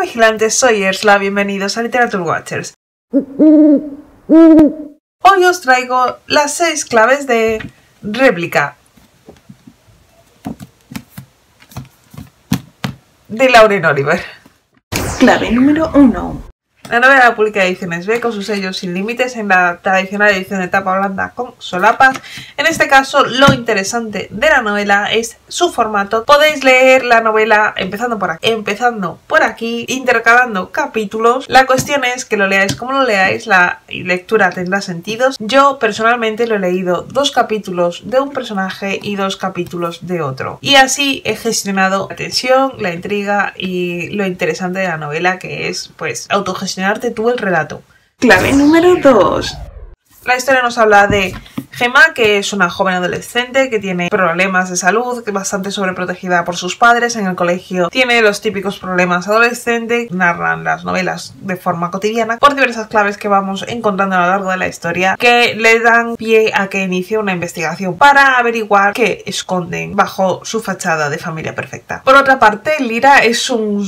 Hola vigilantes, soy Ersla, bienvenidos a Literature Watchers. Hoy os traigo las 6 claves de Réplica, de Lauren Oliver. Clave número 1. La novela la publica Ediciones B con sus sellos sin límites en la tradicional edición de tapa blanda con solapas. En este caso, lo interesante de la novela es su formato. Podéis leer la novela empezando por aquí, intercalando capítulos. La cuestión es que lo leáis como lo leáis, la lectura tendrá sentidos. Yo personalmente lo he leído 2 capítulos de un personaje y 2 capítulos de otro. Y así he gestionado la tensión, la intriga y lo interesante de la novela, que es pues autogestionar tú el relato. Clave número 2. La historia nos habla de Gemma, que es una joven adolescente que tiene problemas de salud, que es bastante sobreprotegida por sus padres en el colegio. Tiene los típicos problemas adolescentes, narran las novelas de forma cotidiana, por diversas claves que vamos encontrando a lo largo de la historia, que le dan pie a que inicie una investigación para averiguar qué esconden bajo su fachada de familia perfecta. Por otra parte, Lyra es un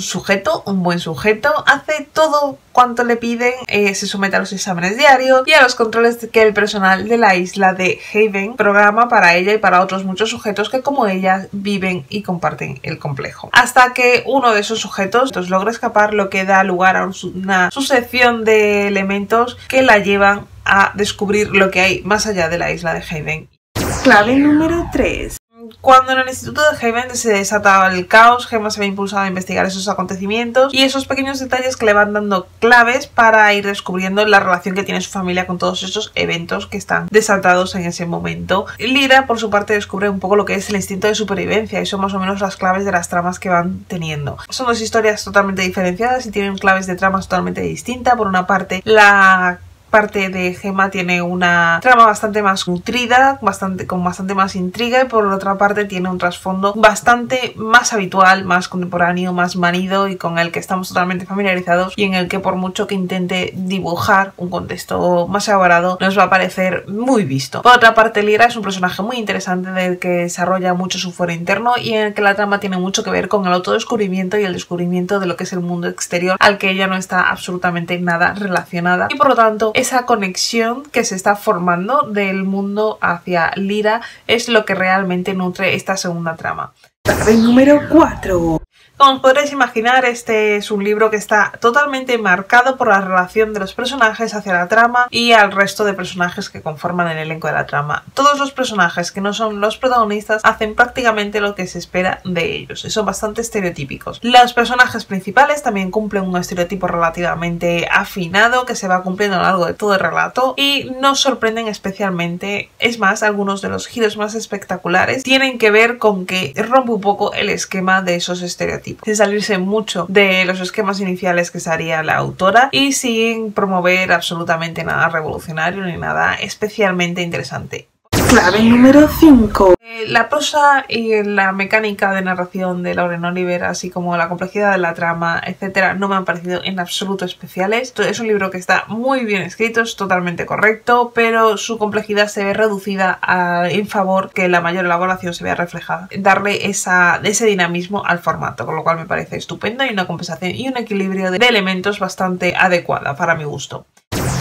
buen sujeto, hace todo cuanto le piden, se somete a los exámenes diarios y a los controles que el personal de la isla de Haven programa para ella y para otros muchos sujetos que como ella viven y comparten el complejo. Hasta que uno de esos sujetos logra escapar, lo que da lugar a una sucesión de elementos que la llevan a descubrir lo que hay más allá de la isla de Haven. Clave número 3. Cuando en el instituto de Haven se desata el caos, Gemma se ve impulsada a investigar esos acontecimientos y esos pequeños detalles que le van dando claves para ir descubriendo la relación que tiene su familia con todos esos eventos que están desatados en ese momento. Lyra, por su parte, descubre un poco lo que es el instinto de supervivencia y son más o menos las claves de las tramas que van teniendo. Son 2 historias totalmente diferenciadas y tienen claves de tramas totalmente distintas. Por una parte, la parte de Gemma tiene una trama bastante más nutrida, con bastante más intriga, y por otra parte tiene un trasfondo bastante más habitual, más contemporáneo, más manido y con el que estamos totalmente familiarizados y en el que por mucho que intente dibujar un contexto más elaborado nos va a parecer muy visto. Por otra parte, Lyra es un personaje muy interesante del que desarrolla mucho su fuero interno y en el que la trama tiene mucho que ver con el autodescubrimiento y el descubrimiento de lo que es el mundo exterior al que ella no está absolutamente nada relacionada, y por lo tanto esa conexión que se está formando del mundo hacia Lyra es lo que realmente nutre esta segunda trama. Clave número 4. Como podréis imaginar, este es un libro que está totalmente marcado por la relación de los personajes hacia la trama y al resto de personajes que conforman el elenco de la trama. Todos los personajes que no son los protagonistas hacen prácticamente lo que se espera de ellos y son bastante estereotípicos. Los personajes principales también cumplen un estereotipo relativamente afinado que se va cumpliendo a lo largo de todo el relato y nos sorprenden especialmente. Es más, algunos de los giros más espectaculares tienen que ver con que rompe un poco el esquema de esos estereotipos, sin salirse mucho de los esquemas iniciales que se haría la autora y sin promover absolutamente nada revolucionario ni nada especialmente interesante. Clave número 5. La prosa y la mecánica de narración de Lauren Oliver, así como la complejidad de la trama, etcétera, no me han parecido en absoluto especiales. Es un libro que está muy bien escrito, es totalmente correcto, pero su complejidad se ve reducida en favor que la mayor elaboración se vea reflejada. Darle ese dinamismo al formato, con lo cual me parece estupendo y una compensación y un equilibrio de elementos bastante adecuada para mi gusto.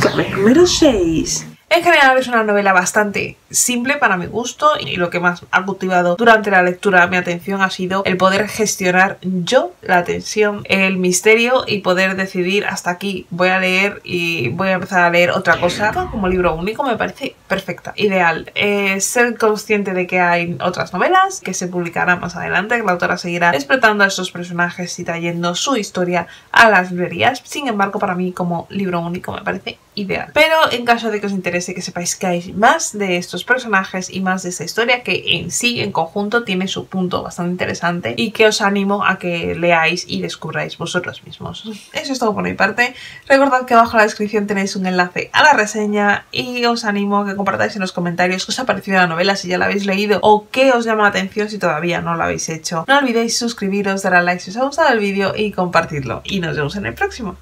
Clave número 6. En general es una novela bastante simple para mi gusto y lo que más ha cultivado durante la lectura mi atención ha sido el poder gestionar yo la tensión, el misterio y poder decidir hasta aquí voy a leer y voy a empezar a leer otra cosa. Como libro único me parece perfecta, ideal. Ser consciente de que hay otras novelas que se publicarán más adelante, que la autora seguirá explotando a estos personajes y trayendo su historia a las librerías. Sin embargo, para mí como libro único me parece ideal. Pero en caso de que os interese, que sepáis que hay más de estos personajes y más de esta historia que en sí, en conjunto, tiene su punto bastante interesante y que os animo a que leáis y descubráis vosotros mismos. Eso es todo por mi parte. Recordad que abajo en la descripción tenéis un enlace a la reseña y os animo a que compartáis en los comentarios qué os ha parecido la novela, si ya la habéis leído o qué os llama la atención si todavía no lo habéis hecho. No olvidéis suscribiros, dar a like si os ha gustado el vídeo y compartirlo. Y nos vemos en el próximo.